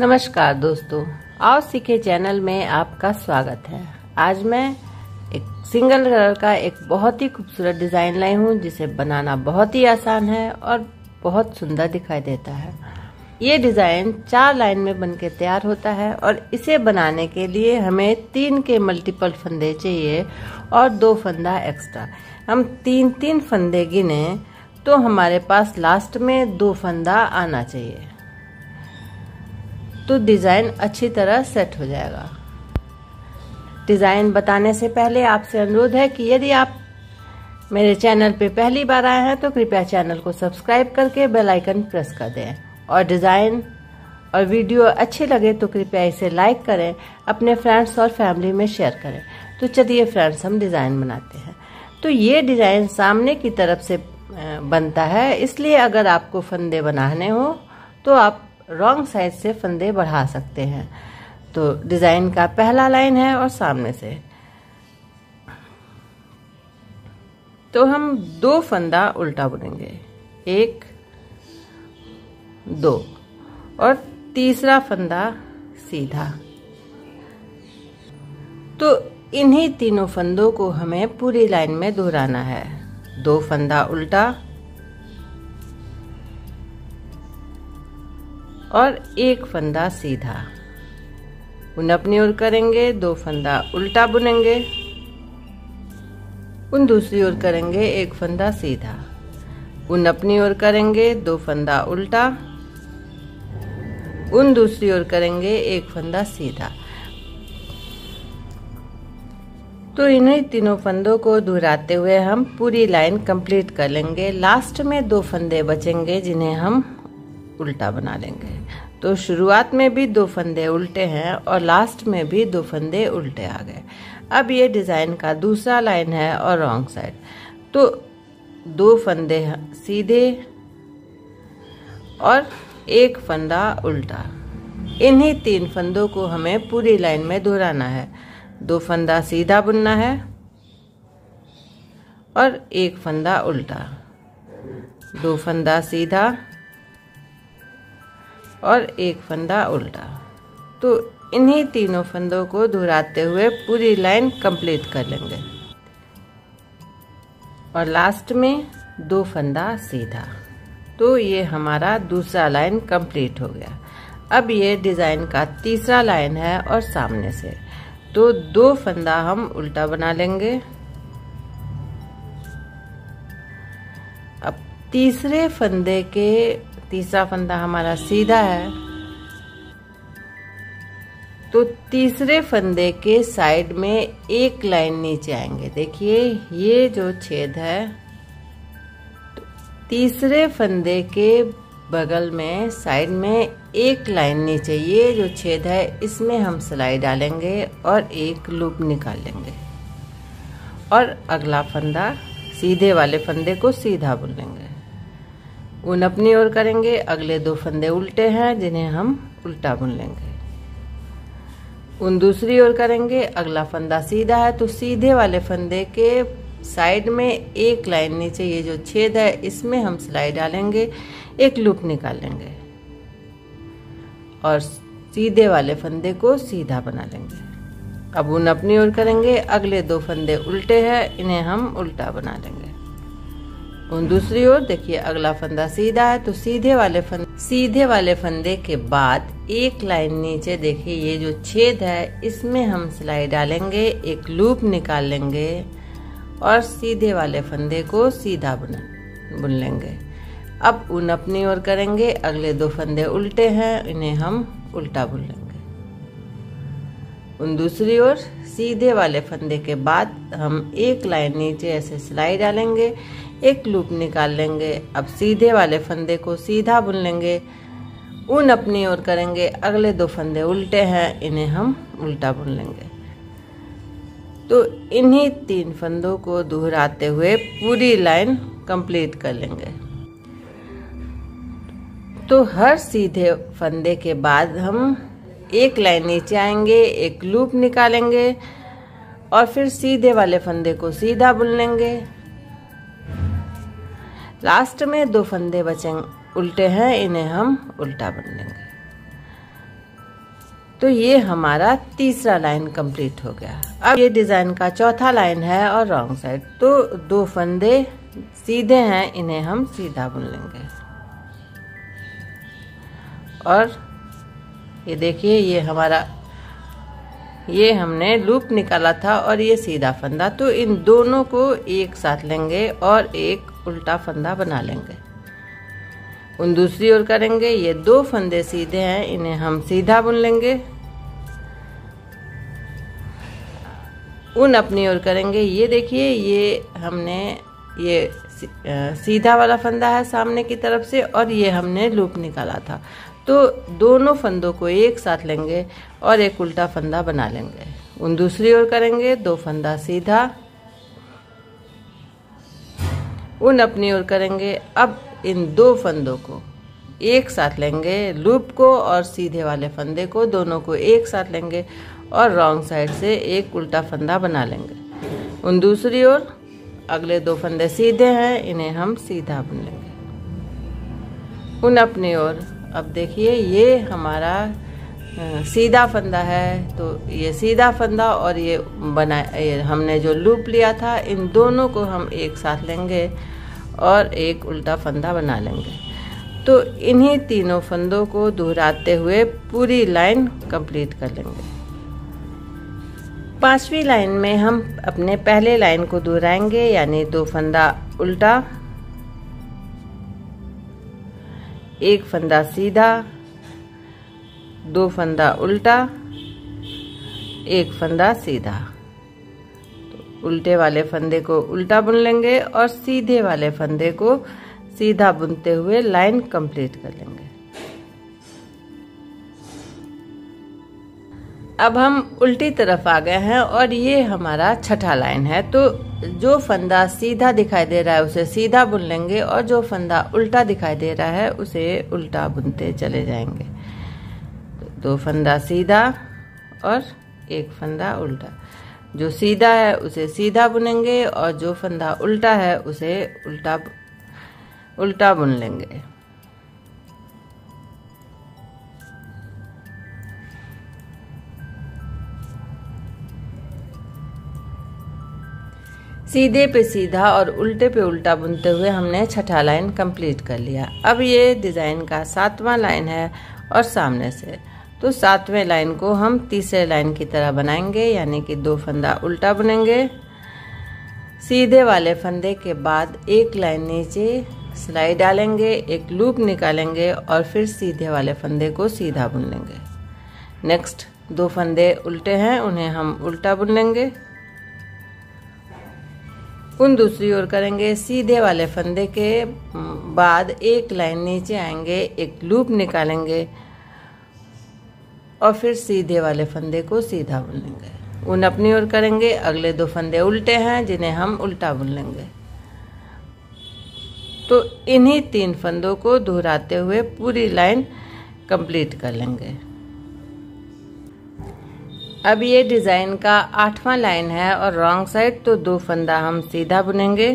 नमस्कार दोस्तों, आओ सीखे चैनल में आपका स्वागत है। आज मैं एक सिंगल कलर का एक बहुत ही खूबसूरत डिज़ाइन लाई हूँ जिसे बनाना बहुत ही आसान है और बहुत सुंदर दिखाई देता है। ये डिज़ाइन 4 लाइन में बनके तैयार होता है और इसे बनाने के लिए हमें 3 के मल्टीपल फंदे चाहिए और 2 फंदा एक्स्ट्रा। हम 3-3 फंदे गिने तो हमारे पास लास्ट में 2 फंदा आना चाहिए, तो डिज़ाइन अच्छी तरह सेट हो जाएगा। डिज़ाइन बताने से पहले आपसे अनुरोध है कि यदि आप मेरे चैनल पे पहली बार आए हैं तो कृपया चैनल को सब्सक्राइब करके बेल आइकन प्रेस कर दें और डिज़ाइन और वीडियो अच्छे लगे तो कृपया इसे लाइक करें, अपने फ्रेंड्स और फैमिली में शेयर करें। तो चलिए फ्रेंड्स, हम डिज़ाइन बनाते हैं। तो ये डिज़ाइन सामने की तरफ से बनता है, इसलिए अगर आपको फंदे बनाने हो तो आप रॉन्ग साइड से फंदे बढ़ा सकते हैं। तो डिज़ाइन का पहला लाइन है और सामने से, तो हम 2 फंदा उल्टा बुनेंगे, 1, 2 और तीसरा फंदा सीधा। तो इन्हीं तीनों फंदों को हमें पूरी लाइन में दोहराना है। 2 फंदा उल्टा और 1 फंदा सीधा। उन अपनी ओर करेंगे, 2 फंदा उल्टा बुनेंगे, उन दूसरी ओर करेंगे, 1 फंदा सीधा। उन अपनी ओर करेंगे, 2 फंदा उल्टा, उन दूसरी ओर करेंगे, 1 फंदा सीधा। तो इन्हीं तीनों फंदों को दोहराते हुए हम पूरी लाइन कंप्लीट कर लेंगे। लास्ट में 2 फंदे बचेंगे जिन्हें हम उल्टा बना लेंगे। तो शुरुआत में भी 2 फंदे उल्टे हैं और लास्ट में भी 2 फंदे उल्टे आ गए। अब ये डिज़ाइन का दूसरा लाइन है और रॉन्ग साइड, तो 2 फंदे सीधे और 1 फंदा उल्टा। इन्हीं 3 फंदों को हमें पूरी लाइन में दोहराना है। 2 फंदा सीधा बुनना है और 1 फंदा उल्टा, 2 फंदा सीधा और 1 फंदा उल्टा। तो इन्हीं तीनों फंदों को दोहराते हुए पूरी लाइन कंप्लीट कर लेंगे और लास्ट में 2 फंदा सीधा। तो ये हमारा दूसरा लाइन कंप्लीट हो गया। अब ये डिज़ाइन का तीसरा लाइन है और सामने से, तो 2 फंदा हम उल्टा बना लेंगे। अब तीसरे फंदे के, तीसरा फंदा हमारा सीधा है, तो तीसरे फंदे के साइड में 1 लाइन नीचे आएंगे। देखिए ये जो छेद है, तो तीसरे फंदे के बगल में साइड में 1 लाइन नीचे, ये जो छेद है इसमें हम सिलाई डालेंगे और 1 लूप निकाल लेंगे और अगला फंदा सीधे वाले फंदे को सीधा बुन लेंगे। उन अपनी ओर करेंगे, अगले 2 फंदे उल्टे हैं जिन्हें हम उल्टा बुन लेंगे। उन दूसरी ओर करेंगे, अगला फंदा सीधा है, तो सीधे वाले फंदे के साइड में 1 लाइन नीचे, ये जो छेद है इसमें हम सिलाई डालेंगे, 1 लूप निकालेंगे और सीधे वाले फंदे को सीधा बना लेंगे। अब उन अपनी ओर करेंगे, अगले 2 फंदे उल्टे हैं, इन्हें हम उल्टा बना लेंगे। उन दूसरी ओर देखिए, अगला फंदा सीधा है, तो सीधे वाले फंदे के बाद 1 लाइन नीचे, देखिए ये जो छेद है इसमें हम सिलाई डालेंगे, 1 लूप निकाल लेंगे और सीधे वाले फंदे को सीधा बुन लेंगे। अब उन अपनी ओर करेंगे, अगले 2 फंदे उल्टे हैं, इन्हें हम उल्टा बुन लेंगे। उन दूसरी ओर सीधे वाले फंदे के बाद हम 1 लाइन नीचे ऐसे सिलाई डालेंगे, 1 लूप निकाल लेंगे। अब सीधे वाले फंदे को सीधा बुन लेंगे। उन अपनी ओर करेंगे, अगले 2 फंदे उल्टे हैं, इन्हें हम उल्टा बुन लेंगे। तो इन्हीं 3 फंदों को दोहराते हुए पूरी लाइन कंप्लीट कर लेंगे। तो हर सीधे फंदे के बाद हम 1 लाइन नीचे आएंगे, 1 लूप निकालेंगे और फिर सीधे वाले फंदे को सीधा बुन लेंगे। लास्ट में 2 फंदे बचेंगे उल्टे हैं, इन्हें हम उल्टा बुन लेंगे। तो ये हमारा तीसरा लाइन कंप्लीट हो गया। अब ये डिजाइन का चौथा लाइन है और रॉन्ग साइड, तो दो फंदे सीधे हैं, इन्हें हम सीधा बुन लेंगे। और ये देखिए, ये हमारा, ये हमने लूप निकाला था और ये सीधा फंदा, तो इन दोनों को एक साथ लेंगे और एक उल्टा फंदा बना लेंगे। उन दूसरी ओर करेंगे, ये दो फंदे सीधे हैं, इन्हें हम सीधा बुन लेंगे। उन अपनी ओर करेंगे, ये देखिए, ये हमने ये सीधा वाला फंदा है सामने की तरफ से और ये हमने लूप निकाला था, तो दोनों फंदों को एक साथ लेंगे और एक उल्टा फंदा बना लेंगे। उन दूसरी ओर करेंगे, दो फंदा सीधा, उन अपनी ओर करेंगे। अब इन दो फंदों को एक साथ लेंगे, लूप को और सीधे वाले फंदे को, दोनों को एक साथ लेंगे और रॉन्ग साइड से एक उल्टा फंदा बना लेंगे। उन दूसरी ओर अगले दो फंदे सीधे हैं, इन्हें हम सीधा बुन लेंगे। उन अपनी ओर, अब देखिए, ये हमारा सीधा फंदा है, तो ये सीधा फंदा और ये हमने जो लूप लिया था, इन दोनों को हम एक साथ लेंगे और एक उल्टा फंदा बना लेंगे। तो इन्हीं तीनों फंदों को दोहराते हुए पूरी लाइन कंप्लीट कर लेंगे। पांचवी लाइन में हम अपने पहले लाइन को दोहराएंगे, यानी दो फंदा उल्टा, एक फंदा सीधा, दो फंदा उल्टा, एक फंदा सीधा। उल्टे वाले फंदे को उल्टा बुन लेंगे और सीधे वाले फंदे को सीधा बुनते हुए लाइन कंप्लीट कर लेंगे। अब हम उल्टी तरफ आ गए हैं और ये हमारा छठा लाइन है, तो जो फंदा सीधा दिखाई दे रहा है उसे सीधा बुन लेंगे और जो फंदा उल्टा दिखाई दे रहा है उसे उल्टा बुनते चले जाएंगे। दो फंदा सीधा और एक फंदा उल्टा, जो सीधा है उसे सीधा बुनेंगे और जो फंदा उल्टा है उसे उल्टा बुन लेंगे। सीधे पे सीधा और उल्टे पे उल्टा बुनते हुए हमने छठा लाइन कंप्लीट कर लिया। अब ये डिजाइन का सातवां लाइन है और सामने से, तो सातवें लाइन को हम तीसरे लाइन की तरह बनाएंगे, यानी कि दो फंदा उल्टा बुनेंगे, सीधे वाले फंदे के बाद एक लाइन नीचे सिलाई डालेंगे, एक लूप निकालेंगे और फिर सीधे वाले फंदे को सीधा बुन लेंगे। नेक्स्ट दो फंदे उल्टे हैं, उन्हें हम उल्टा बुन लेंगे। उन दूसरी ओर करेंगे, सीधे वाले फंदे के बाद एक लाइन नीचे आएंगे, एक लूप निकालेंगे और फिर सीधे वाले फंदे को सीधा बुन लेंगे। उन अपनी ओर करेंगे, अगले दो फंदे उल्टे हैं, जिन्हें हम उल्टा बुन लेंगे। तो इन्हीं तीन फंदों को दोहराते हुए पूरी लाइन कंप्लीट कर लेंगे। अब ये डिजाइन का आठवां लाइन है और रॉन्ग साइड, तो दो फंदा हम सीधा बुनेंगे,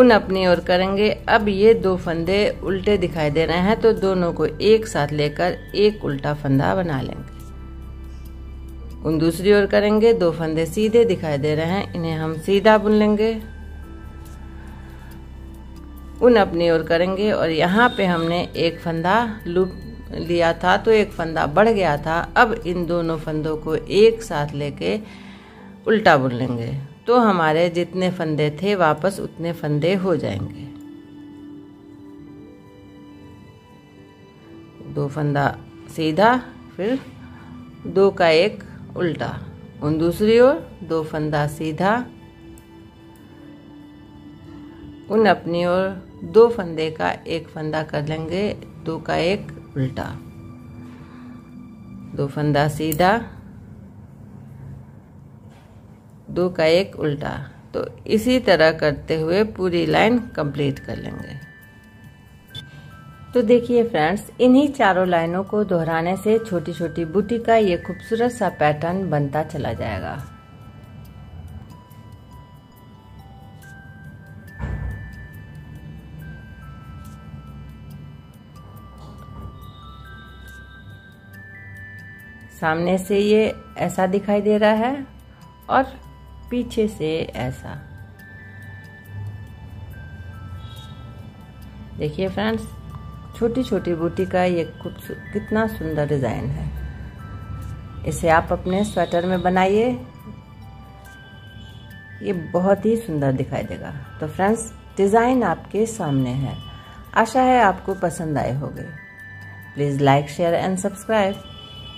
उन अपनी ओर करेंगे। अब ये दो फंदे उल्टे दिखाई दे रहे हैं, तो दोनों को एक साथ लेकर एक उल्टा फंदा बना लेंगे। उन दूसरी ओर करेंगे, दो फंदे सीधे दिखाई दे रहे हैं, इन्हें हम सीधा बुन लेंगे। उन अपनी ओर करेंगे और यहाँ पे हमने एक फंदा लूप लिया था, तो एक फंदा बढ़ गया था। अब इन दोनों फंदों को एक साथ लेके उल्टा बुन लेंगे, तो हमारे जितने फंदे थे वापस उतने फंदे हो जाएंगे। दो फंदा सीधा, फिर दो का एक उल्टा, उन दूसरी ओर दो फंदा सीधा, उन अपनी ओर दो फंदे का एक फंदा कर लेंगे, दो का एक उल्टा, दो फंदा सीधा, दो का एक उल्टा। तो इसी तरह करते हुए पूरी लाइन कंप्लीट कर लेंगे। तो देखिए फ्रेंड्स, इन्हीं चारों लाइनों को दोहराने से छोटी छोटी बूटी का ये खूबसूरत सा पैटर्न बनता चला जाएगा। सामने से ये ऐसा दिखाई दे रहा है और पीछे से ऐसा। देखिए फ्रेंड्स, छोटी छोटी बूटी का ये कितना सुंदर डिज़ाइन है। इसे आप अपने स्वेटर में बनाइए, ये बहुत ही सुंदर दिखाई देगा। तो फ्रेंड्स, डिज़ाइन आपके सामने है। आशा है आपको पसंद आए होंगे। Please like, share and subscribe.